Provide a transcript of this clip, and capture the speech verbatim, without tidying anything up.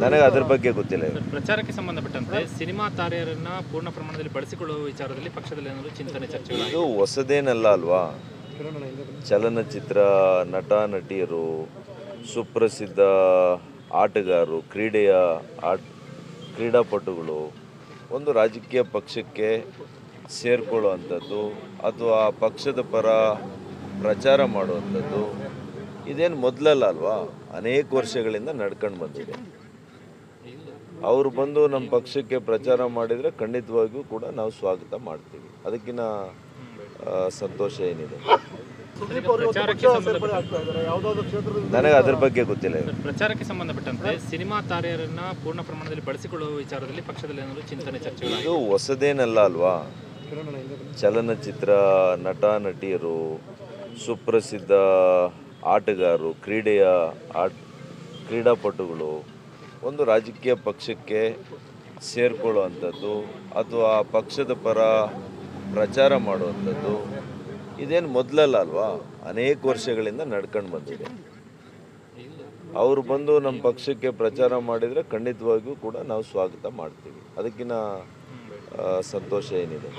ನನಗೆ ಅದರ ಬಗ್ಗೆ ಗೊತ್ತಿಲ್ಲ. ಪ್ರಚಾರಕ್ಕೆ ಸಂಬಂಧಪಟ್ಟಂತೆ ಸಿನಿಮಾ ತಾರೆಯರನ್ನ ಪೂರ್ಣ ಪ್ರಮಾಣದಲ್ಲಿ ಬಳಸಿಕೊಳ್ಳುವ ವಿಚಾರದಲ್ಲಿ ಪಕ್ಷದಲ್ಲಿ ಏನಾದರೂ ಚಿಂತನೆ ಚರ್ಚೆ? ಇದು ಹೊಸದೇನಲ್ಲ ಅಲ್ವಾ. ಚಲನಚಿತ್ರ ನಟ ನಟಿಯರು, ಸುಪ್ರಸಿದ್ಧ ಆಟಗಾರರು, ಕ್ರೀಡೆಯ ಆಟ ಕ್ರೀಡಾಪಟುಗಳು ಒಂದು ರಾಜಕೀಯ ಪಕ್ಷಕ್ಕೆ ಸೇರ್ಕೊಳ್ಳುವಂಥದ್ದು ಅಥವಾ ಪಕ್ಷದ ಪರ ಪ್ರಚಾರ ಮಾಡುವಂಥದ್ದು ಇದೇನು ಮೊದಲಲ್ಲ ಅಲ್ವಾ, ಅನೇಕ ವರ್ಷಗಳಿಂದ ನಡ್ಕೊಂಡು ಬಂದಿದೆ. ಅವರು ಬಂದು ನಮ್ಮ ಪಕ್ಷಕ್ಕೆ ಪ್ರಚಾರ ಮಾಡಿದರೆ ಖಂಡಿತವಾಗಿಯೂ ಕೂಡ ನಾವು ಸ್ವಾಗತ ಮಾಡ್ತೀವಿ, ಅದಕ್ಕಿಂತ ಸಂತೋಷ ಏನಿದೆ. ನನಗೆ ಅದರ ಬಗ್ಗೆ ಗೊತ್ತಿಲ್ಲ. ಪ್ರಚಾರಕ್ಕೆ ಸಂಬಂಧಪಟ್ಟಂತೆ ಸಿನಿಮಾ ತಾರೆಯರನ್ನ ಪೂರ್ಣ ಪ್ರಮಾಣದಲ್ಲಿ ಬಳಸಿಕೊಳ್ಳುವ ವಿಚಾರದಲ್ಲಿ ಪಕ್ಷದಲ್ಲಿ ಏನಾದರೂ ಚಿಂತನೆ ಚರ್ಚೆ? ಇದು ಹೊಸದೇನಲ್ಲ ಅಲ್ವಾ. ಚಲನಚಿತ್ರ ನಟ ನಟಿಯರು, ಸುಪ್ರಸಿದ್ಧ ಆಟಗಾರರು, ಕ್ರೀಡೆಯ ಆಟ ಕ್ರೀಡಾಪಟುಗಳು ಒಂದು ರಾಜಕೀಯ ಪಕ್ಷಕ್ಕೆ ಸೇರ್ಕೊಳ್ಳುವಂಥದ್ದು ಅಥವಾ ಪಕ್ಷದ ಪರ ಪ್ರಚಾರ ಮಾಡುವಂಥದ್ದು ಇದೇನು ಮೊದಲಲ್ಲ ಅಲ್ವಾ, ಅನೇಕ ವರ್ಷಗಳಿಂದ ನಡ್ಕೊಂಡು ಬಂದಿದೆ. ಅವರು ಬಂದು ನಮ್ಮ ಪಕ್ಷಕ್ಕೆ ಪ್ರಚಾರ ಮಾಡಿದರೆ ಖಂಡಿತವಾಗಿಯೂ ಕೂಡ ನಾವು ಸ್ವಾಗತ ಮಾಡ್ತೀವಿ, ಅದಕ್ಕಿಂತ ಸಂತೋಷ ಏನಿದೆ.